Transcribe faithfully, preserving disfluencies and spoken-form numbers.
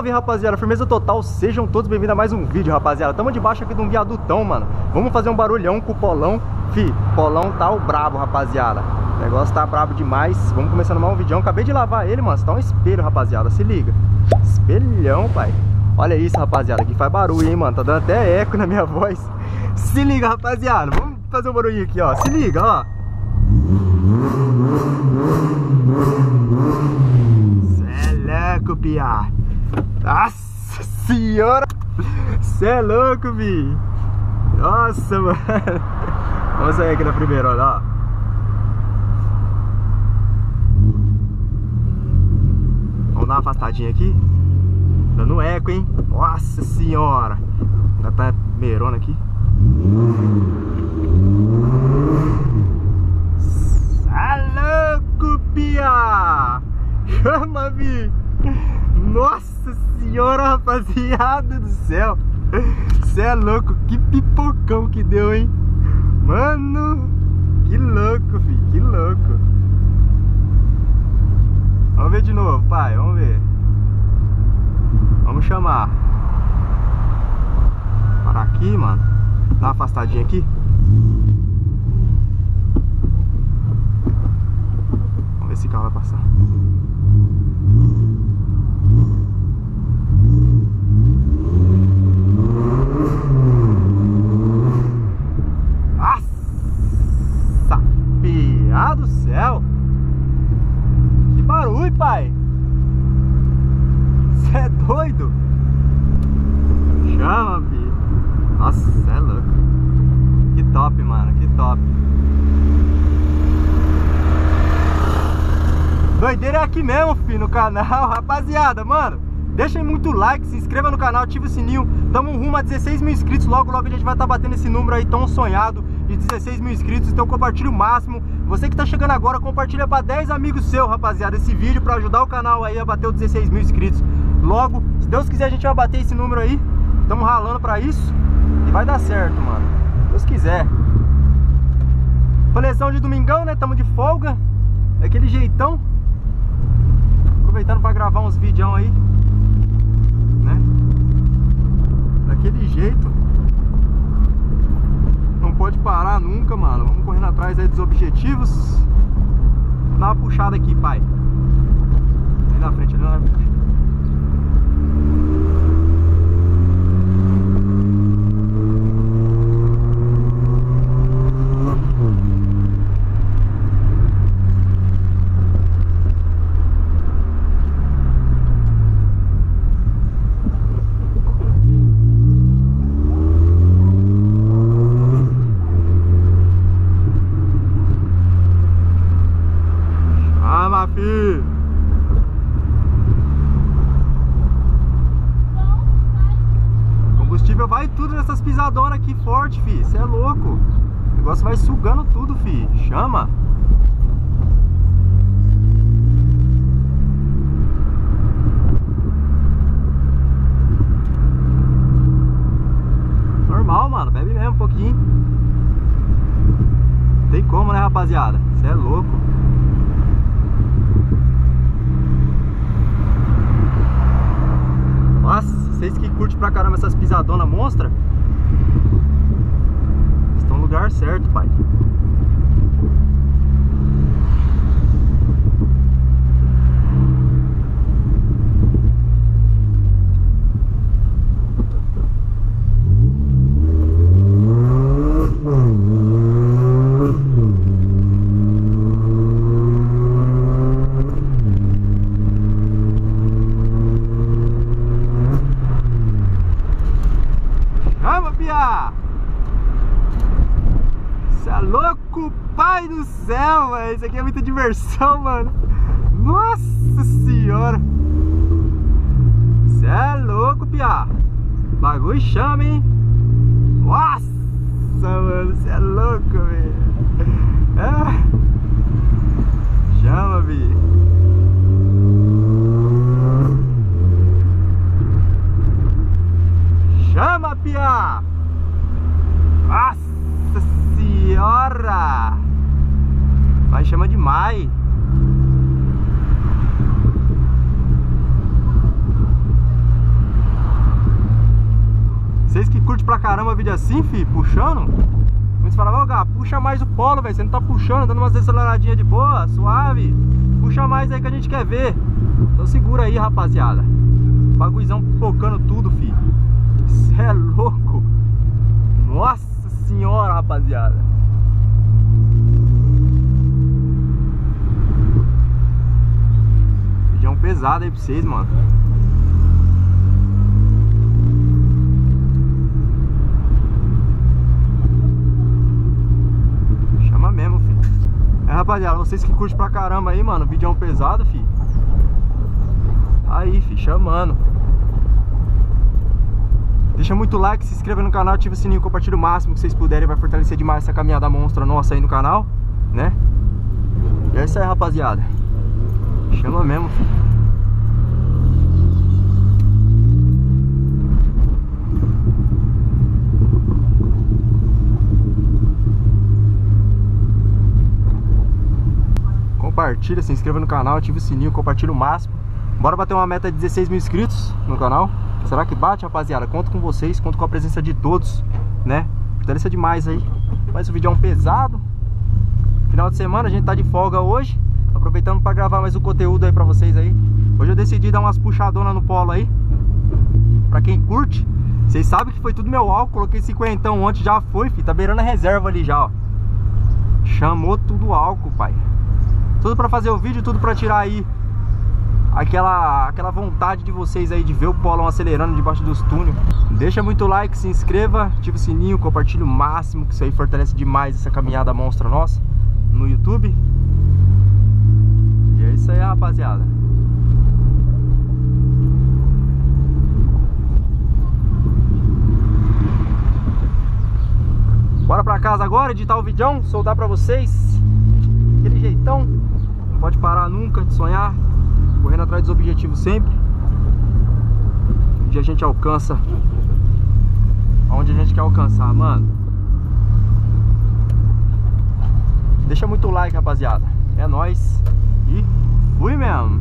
Salve, rapaziada, firmeza total, sejam todos bem-vindos a mais um vídeo, rapaziada. Tamo debaixo aqui de um viadutão, mano. Vamos fazer um barulhão com o Polão. Fi, Polão tá o brabo, rapaziada. O negócio tá brabo demais. Vamos começando mais um vídeo. Acabei de lavar ele, mano. Tá um espelho, rapaziada, se liga. Espelhão, pai. Olha isso, rapaziada, que faz barulho, hein, mano. Tá dando até eco na minha voz. Se liga, rapaziada, vamos fazer um barulhinho aqui, ó. Se liga, ó. Cê é louco, piá. Nossa senhora, cê é louco, vi. Nossa, mano. Vamos sair aqui na primeira, olha lá. Vamos dar uma afastadinha aqui. Dando eco, hein. Nossa senhora. Ainda tá merona aqui. Cê é louco, piá. Chama, vi. Nossa senhora, rapaziada do céu. Cê é louco, que pipocão que deu, hein? Mano, que louco, filho, que louco. Vamos ver de novo, pai, vamos ver. Vamos chamar. Parar aqui, mano. Dá uma afastadinha aqui. Vamos ver se o carro vai passar. Pai, cê é doido? Chama, filho. Nossa, cê é louco. Que top, mano, que top. Doideira é aqui mesmo, filho, no canal. Rapaziada, mano, deixem muito like, se inscreva no canal, ativa o sininho. Tamo rumo a dezesseis mil inscritos. Logo, logo a gente vai estar tá batendo esse número aí tão sonhado de dezesseis mil inscritos. Então compartilha o máximo. Você que tá chegando agora, compartilha pra dez amigos seus, rapaziada, esse vídeo pra ajudar o canal aí a bater os dezesseis mil inscritos. Logo, se Deus quiser, a gente vai bater esse número aí. Tamo ralando pra isso e vai dar certo, mano. Se Deus quiser. Planejão de domingão, né? Tamo de folga. Daquele jeitão. Aproveitando pra gravar uns vídeos aí, né? Daquele jeito. Não pode parar nunca, mano. Vamos correndo atrás aí dos objetivos. Dá uma puxada aqui, pai. Ali na frente, ali na frente. Combustível vai tudo nessas pisadoras aqui forte, fi. Cê é louco. O negócio vai sugando tudo, fi. Chama. Normal, mano. Bebe mesmo um pouquinho. Não tem como, né, rapaziada? Cê é louco. Nossa, vocês que curtem pra caramba essas pisadonas monstra, estão no lugar certo, pai. Cê é louco, pai do céu, velho. Isso aqui é muita diversão, mano. Nossa senhora. Cê é louco, piá. Bagulho chama, hein. Nossa, mano. Cê é louco, velho. É. Chama, bi. Chama, piá. Nossa senhora! Mas chama demais! Vocês que curtem pra caramba vídeo assim, fi, puxando. Muitos falavam, ô Gá, puxa mais o Polo, velho. Você não tá puxando, dando umas aceleradinhas de boa, suave. Puxa mais aí que a gente quer ver. Então segura aí, rapaziada. Baguizão pipocando tudo, fi. Cê é louco. Nossa senhora, rapaziada. Vídeo pesado aí pra vocês, mano. Rapaziada, vocês que curtem pra caramba aí, mano, vídeo pesado, fi. Aí, fi, chamando. Deixa muito like, se inscreva no canal, ativa o sininho, compartilha o máximo que vocês puderem. Vai fortalecer demais essa caminhada monstra nossa aí no canal, né? E é isso aí, rapaziada. Chama mesmo, fi. Compartilha, se inscreva no canal, ative o sininho, compartilha o máximo. Bora bater uma meta de dezesseis mil inscritos no canal. Será que bate, rapaziada? Conto com vocês, conto com a presença de todos, né? Fortaleça demais aí. Mas o vídeo é um pesado. Final de semana, a gente tá de folga hoje. Aproveitando pra gravar mais um conteúdo aí pra vocês aí. Hoje eu decidi dar umas puxadonas no Polo aí. Pra quem curte, vocês sabem que foi tudo meu álcool. Coloquei cinquentão ontem, já foi, filho. Tá beirando a reserva ali já, ó. Chamou tudo álcool, pai. Tudo pra fazer o vídeo, tudo pra tirar aí aquela, aquela vontade de vocês aí de ver o Polo acelerando debaixo dos túneis. Deixa muito like, se inscreva, ativa o sininho, compartilha o máximo, que isso aí fortalece demais essa caminhada monstra nossa no YouTube. E é isso aí, rapaziada. Bora pra casa agora, editar o vidão, soltar pra vocês. Aquele jeitão. Não pode parar nunca de sonhar, correndo atrás dos objetivos sempre. Um dia a gente alcança onde a gente quer alcançar, mano. Deixa muito like, rapaziada. É nóis. E fui mesmo.